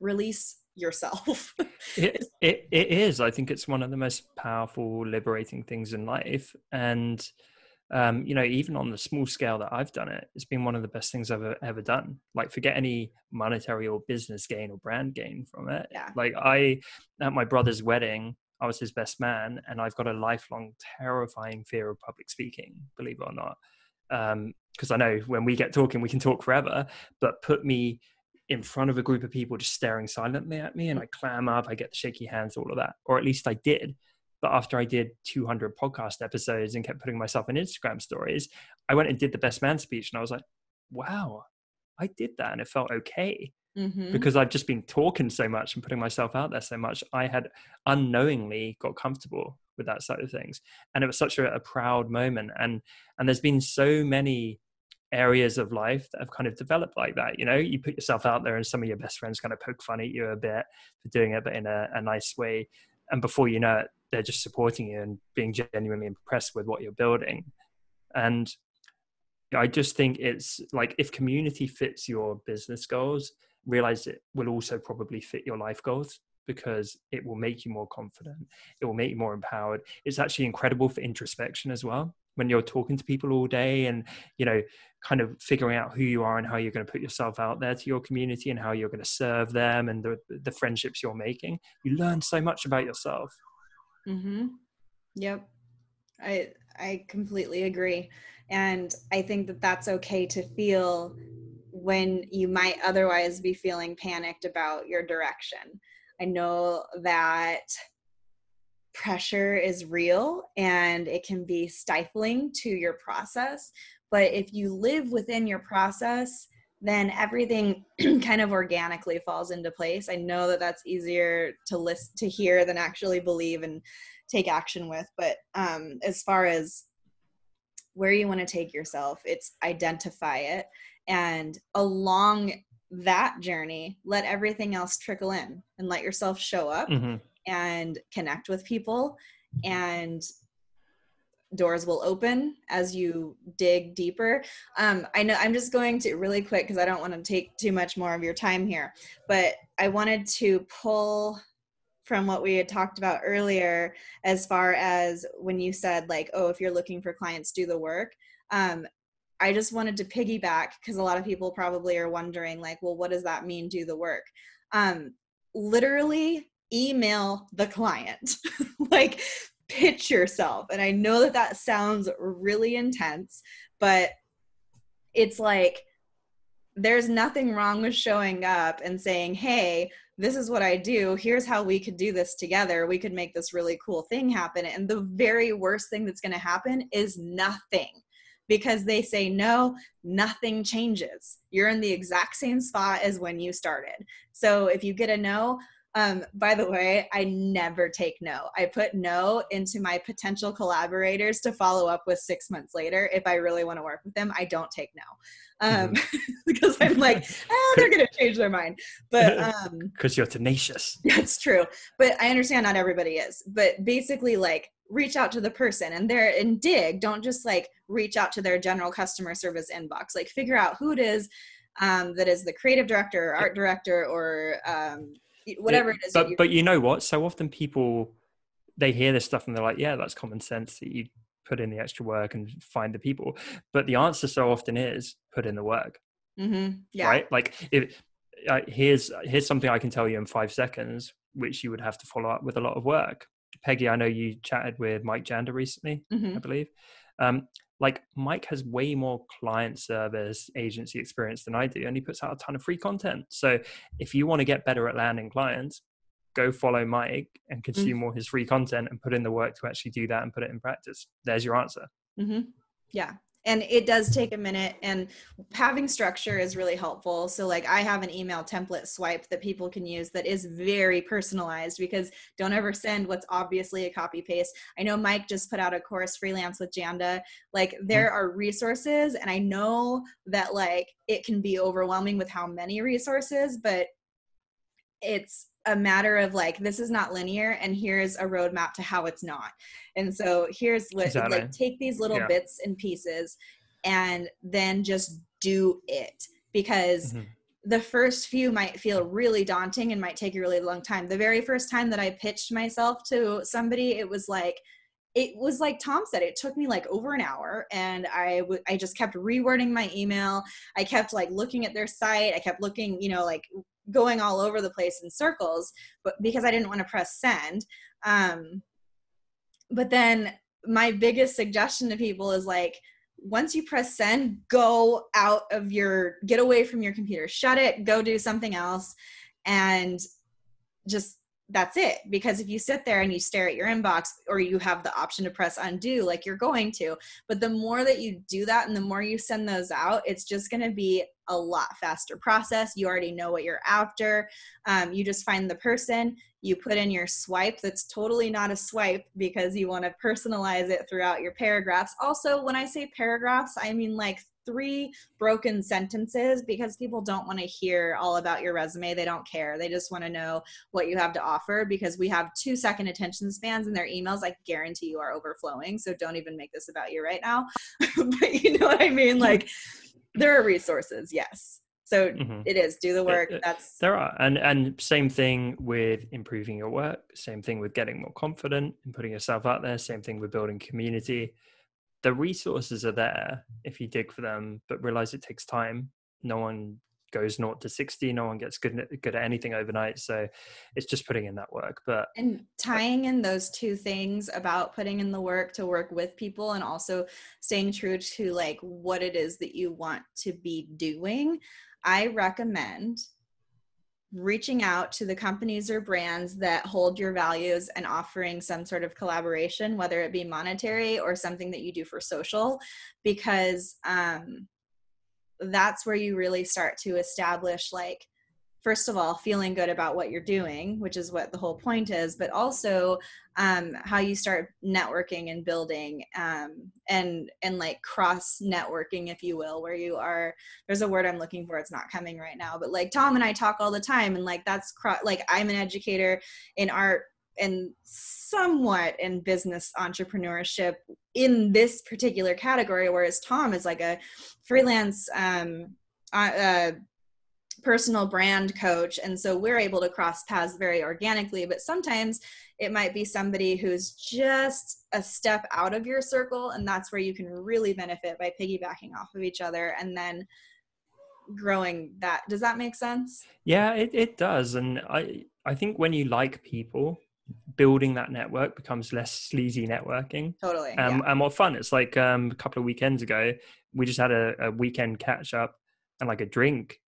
release yourself. it is. I think it's one of the most powerful, liberating things in life. And you know, even on the small scale that I've done it, it's been one of the best things I've ever done. Like, forget any monetary or business gain or brand gain from it. Yeah. Like, at my brother's wedding, I was his best man, and I've got a lifelong terrifying fear of public speaking, believe it or not, because I know when we get talking, we can talk forever, but put me in front of a group of people just staring silently at me, and I clam up, I get the shaky hands, all of that, or at least I did. But after I did 200 podcast episodes and kept putting myself in Instagram stories, I went and did the best man speech, and I was like, wow, I did that, and it felt okay. Mm-hmm. Because I've just been talking so much and putting myself out there so much, I had unknowingly got comfortable with that side of things. And it was such a proud moment. And there's been so many areas of life that have kind of developed like that. You know, you put yourself out there and some of your best friends kind of poke fun at you a bit for doing it, but in a nice way. And before you know it, they're just supporting you and being genuinely impressed with what you're building. And I just think it's like, if community fits your business goals, realize it will also probably fit your life goals, because it will make you more confident. It will make you more empowered. It's actually incredible for introspection as well. When you're talking to people all day and, you know, kind of figuring out who you are and how you're going to put yourself out there to your community and how you're going to serve them and the friendships you're making, you learn so much about yourself. Mm-hmm. Yep. I completely agree. And I think that that's okay to feel when you might otherwise be feeling panicked about your direction. I know that pressure is real and it can be stifling to your process, but if you live within your process, then everything kind of organically falls into place. I know that that's easier to hear than actually believe and take action with, but as far as where you want to take yourself, it's identify it, and along that journey, let everything else trickle in and let yourself show up. Mm-hmm. And connect with people and doors will open as you dig deeper. I know I'm just going to really quick because I don't want to take too much more of your time here, but I wanted to pull from what we had talked about earlier, as far as when you said like, oh, if you're looking for clients, do the work. I just wanted to piggyback because a lot of people probably are wondering like, well, what does that mean? Do the work. Literally email the client, like pitch yourself. And I know that that sounds really intense, but it's like, there's nothing wrong with showing up and saying, hey, this is what I do. Here's how we could do this together. We could make this really cool thing happen. And the very worst thing that's going to happen is nothing, because they say no, nothing changes. You're in the exact same spot as when you started. So if you get a no, by the way, I never take no. I put no into my potential collaborators to follow up with 6 months later. If I really want to work with them, I don't take no. Because I'm like, oh, they're going to change their mind. But because you're tenacious. That's true. But I understand not everybody is. But basically, like, reach out to the person and dig. Don't just like reach out to their general customer service inbox. Like, figure out who it is that is the creative director or art director or whatever it is. But you know what? So often people, they hear this stuff and they're like, yeah, that's common sense that you put in the extra work and find the people. But the answer so often is put in the work. Mm-hmm. Yeah. Right? Like here's something I can tell you in 5 seconds, which you would have to follow up with a lot of work. Peggy, I know you chatted with Mike Janda recently, mm-hmm. I believe. Like Mike has way more client service agency experience than I do, and he puts out a ton of free content. So if you want to get better at landing clients, go follow Mike and consume mm-hmm. all his free content and put in the work to actually do that and put it in practice. There's your answer. Mm-hmm. Yeah. And it does take a minute, and having structure is really helpful. So like I have an email template swipe that people can use that is very personalized, because don't ever send what's obviously a copy paste. I know Mike just put out a course, Freelance with Janda. Like there are resources, and I know that like it can be overwhelming with how many resources, but it's a matter of like, this is not linear, and here's a roadmap to how it's not. And so here's what, exactly. Like take these little bits and pieces and then just do it, because mm-hmm. the first few might feel really daunting and might take a really long time. The very first time that I pitched myself to somebody, it was like Tom said, it took me like over an hour, and I just kept rewording my email. I kept like looking at their site. I kept looking, like going all over the place in circles, but because I didn't want to press send. But then my biggest suggestion to people is like, once you press send, get away from your computer, shut it, go do something else. And just, that's it. Because if you sit there and you stare at your inbox, or you have the option to press undo, like you're going to, but the more that you do that and the more you send those out, it's just going to be a lot faster process. You already know what you're after. You just find the person, you put in your swipe. That's totally not a swipe, because you want to personalize it throughout your paragraphs. Also, when I say paragraphs, I mean like 3 broken sentences, because people don't want to hear all about your resume. They don't care. They just want to know what you have to offer, because we have 2-second attention spans, and their emails, I guarantee you, are overflowing. So don't even make this about you right now. But you know what I mean? Like, there are resources. Yes. So mm-hmm. It is do the work. There are. And same thing with improving your work. Same thing with getting more confident and putting yourself out there. Same thing with building community. The resources are there if you dig for them, but realize it takes time. No one goes 0 to 60. No one gets good at anything overnight. So it's just putting in that work. And tying in those 2 things about putting in the work to work with people, and also staying true to like what it is that you want to be doing, I recommend reaching out to the companies or brands that hold your values and offering some sort of collaboration, whether it be monetary or something that you do for social, because that's where you really start to establish, like, first of all, feeling good about what you're doing, which is what the whole point is, but also how you start networking and building and like cross networking, if you will, where you are, there's a word I'm looking for, it's not coming right now, but like Tom and I talk all the time, and like that's like I'm an educator in art and somewhat in business entrepreneurship in this particular category, whereas Tom is like a freelance personal brand coach. And so we're able to cross paths very organically, but sometimes it might be somebody who's just a step out of your circle. And that's where you can really benefit by piggybacking off of each other and then growing that. Does that make sense? Yeah, it does. And I think when you like people, building that network becomes less sleazy networking. Totally. And more fun. It's like a couple of weekends ago, we just had a weekend catch up and like a drink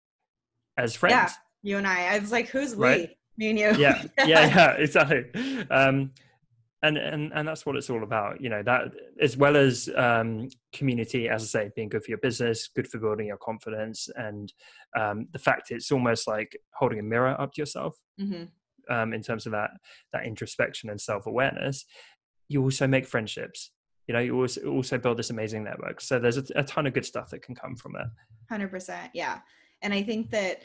as friends. Yeah, you and I was like, who's right? Me and you. Yeah, yeah, exactly. And that's what it's all about, you know, that as well as community, as I say, being good for your business, good for building your confidence. And the fact it's almost like holding a mirror up to yourself. Mm-hmm. In terms of that introspection and self-awareness, you also make friendships, you know, you also build this amazing network. So there's a ton of good stuff that can come from it. 100%. Yeah. And I think that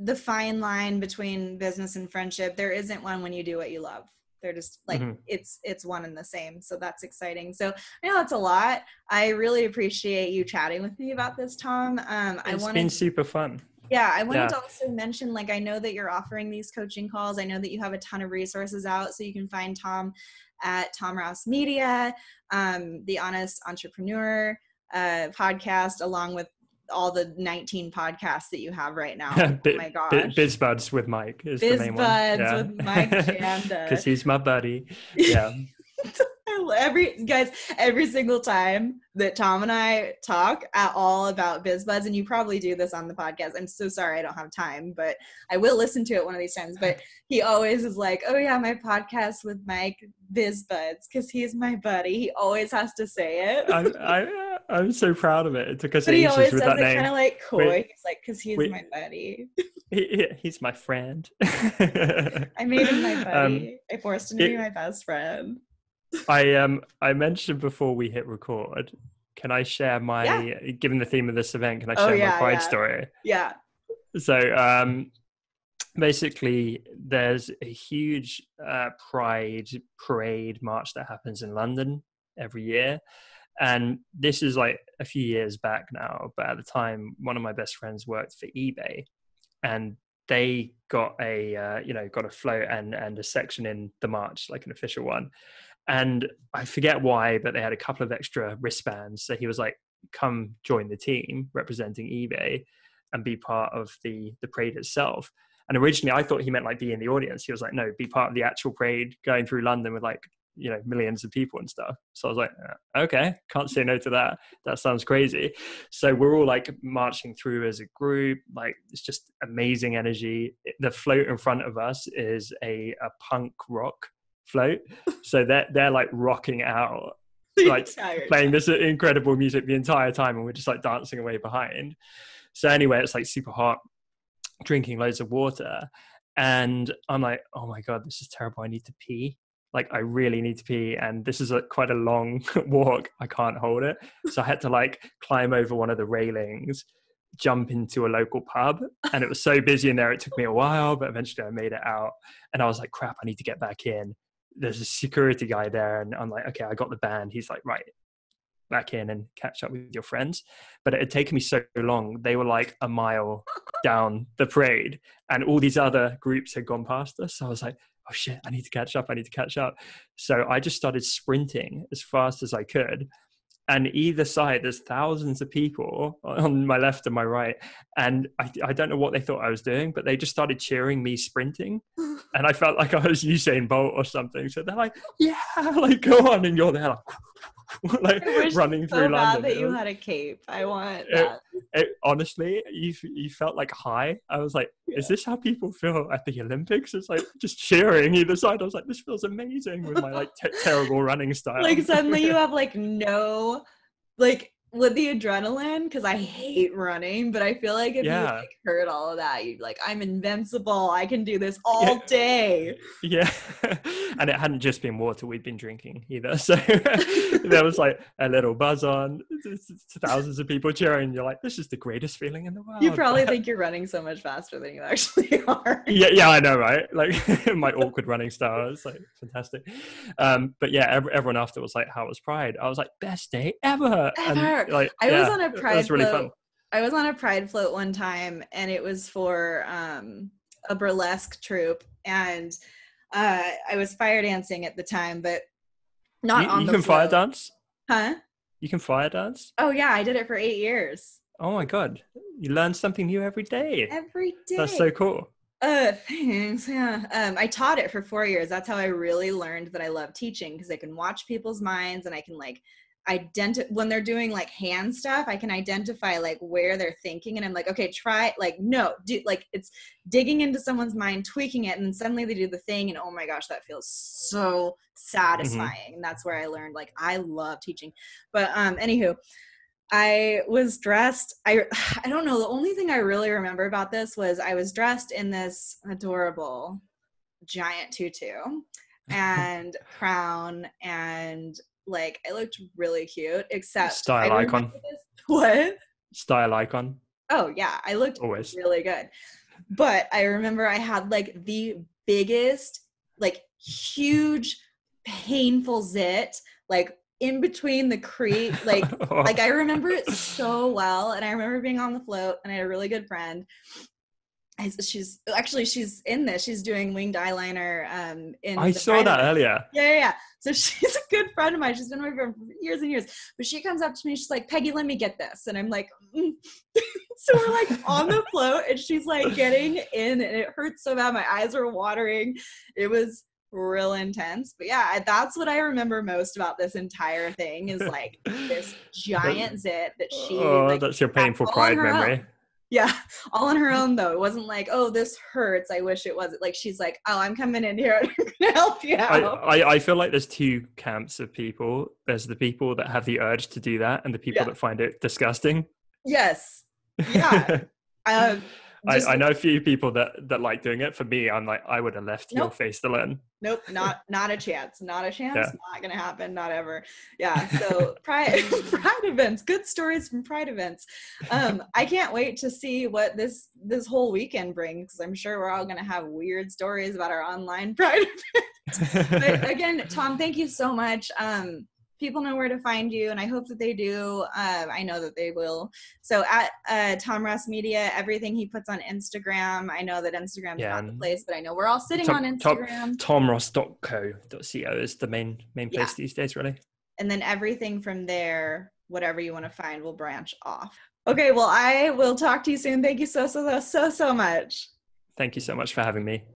the fine line between business and friendship, there isn't one when you do what you love. They're just like, mm-hmm. it's one and the same. So that's exciting. So I know that's a lot. I really appreciate you chatting with me about this, Tom. It's been super fun. Yeah. I wanted to also mention, like, I know that you're offering these coaching calls. I know that you have a ton of resources out, so you can find Tom at Tom Ross Media, The Honest Entrepreneur podcast, along with all the 19 podcasts that you have right now. Oh my gosh. BizBuds with Mike is the main one. BizBuds with Mike Janda. Because he's my buddy. Yeah. Every single time that Tom and I talk at all about BizBuds, and you probably do this on the podcast, I'm so sorry I don't have time, but I will listen to it one of these times. But he always is like, oh yeah, my podcast with Mike, BizBuds, because he's my buddy. He always has to say it. I'm so proud of it. It took us ages with that name. Kind of like coy. He's like, because he's my buddy. He's my friend. I made him my buddy. I forced him to be my best friend. I mentioned before we hit record, can I share my, given the theme of this event, can I share my pride story? Yeah. So basically there's a huge pride parade march that happens in London every year. And this is like a few years back now, but at the time, one of my best friends worked for eBay, and they got a float and a section in the march, like an official one. And I forget why, but they had a couple of extra wristbands. So he was like, come join the team representing eBay and be part of the parade itself. And originally I thought he meant like be in the audience. He was like, no, be part of the actual parade going through London with like, you know, millions of people and stuff. So I was like, okay, can't say no to that. That sounds crazy. So we're all like marching through as a group. Like, it's just amazing energy. The float in front of us is a punk rock float, so they're like rocking out, like playing this incredible music the entire time, and we're just like dancing away behind. So anyway, it's like super hot, drinking loads of water, and I'm like, oh my god, this is terrible. I need to pee. Like, I really need to pee, and this is quite a long walk. I can't hold it. So I had to like climb over one of the railings, jump into a local pub, and it was so busy in there it took me a while, but eventually I made it out. And I was like, crap, I need to get back in. There's a security guy there, and I'm like, okay, I got the band. He's like, right, back in and catch up with your friends. But it had taken me so long. They were like a mile down the parade, and all these other groups had gone past us. So I was like, oh shit, I need to catch up. So I just started sprinting as fast as I could. And either side, there's thousands of people on my left and my right. And I don't know what they thought I was doing, but they just started cheering me sprinting. And I felt like I was Usain Bolt or something. So they're like, yeah, like, go on. And you're there like running through London. I wish so bad that you had a cape. I want that. Honestly, you felt like high. I was like, is this how people feel at the Olympics? It's like just cheering either side. I was like, this feels amazing with my like terrible running style. Like, suddenly you have like no, like with the adrenaline, because I hate running, but I feel like if you like heard all of that, you'd like, I'm invincible. I can do this all day. Yeah. And it hadn't just been water we'd been drinking either. So there was like a little buzz on, thousands of people cheering. You're like, this is the greatest feeling in the world. You probably think you're running so much faster than you actually are. Yeah, I know, right? Like my awkward running style is like fantastic. But yeah, everyone after was like, how was Pride? I was like, best day ever. And like, I was on a pride float. Really, I was on a pride float one time, and it was for a burlesque troupe, and I was fire dancing at the time, but not on the float. You can fire dance? Huh? You can fire dance? Oh yeah, I did it for 8 years. Oh my god, you learn something new every day. Every day. That's so cool. Thanks. Yeah. I taught it for 4 years. That's how I really learned that I love teaching, because I can watch people's minds, and I can like when they're doing like hand stuff, I can identify like where they're thinking, and I'm like, okay, try, like, no, do, like, it's digging into someone's mind, tweaking it, and then suddenly they do the thing, and oh my gosh, that feels so satisfying. Mm-hmm. And that's where I learned, like, I love teaching. But anywho, I was dressed, I don't know, the only thing I really remember about this was I was dressed in this adorable giant tutu and crown, and like I looked really cute, except style icon. What? Style icon. Oh yeah, I looked always really good. But I remember I had like the biggest, like huge, painful zit, like in between the crease, like like I remember it so well, and I remember being on the float, and I had a really good friend. She's in this. She's doing winged eyeliner. I saw that earlier. Yeah. So she's a good friend of mine. She's been my friend for years and years. But she comes up to me. She's like, Peggy, let me get this. And I'm like, So we're like on the float, and she's like getting in, and it hurts so bad. My eyes were watering. It was real intense. But yeah, that's what I remember most about this entire thing is like this giant zit that she. Oh, like, that's your painful pride memory. Up. Yeah, all on her own though. It wasn't like, oh, this hurts, I wish it wasn't. Like she's like, oh, I'm coming in here and I'm gonna help you out. I feel like there's two camps of people. There's the people that have the urge to do that, and the people that find it disgusting. Yes. Yeah. I know a few people that like doing it. For me, I'm like, I would have left your face to learn. Nope, not a chance. Not a chance. Yeah. Not gonna happen. Not ever. Yeah. So pride events. Good stories from pride events. I can't wait to see what this whole weekend brings, because I'm sure we're all gonna have weird stories about our online pride events. But again, Tom, thank you so much. People know where to find you, and I hope that they do. I know that they will. So at Tom Ross Media, everything he puts on Instagram. I know that Instagram's not the place, but I know we're all sitting on Instagram. TomRoss.co.co is the main place these days, really. And then everything from there, whatever you want to find, will branch off. Okay, well, I will talk to you soon. Thank you so much. Thank you so much for having me.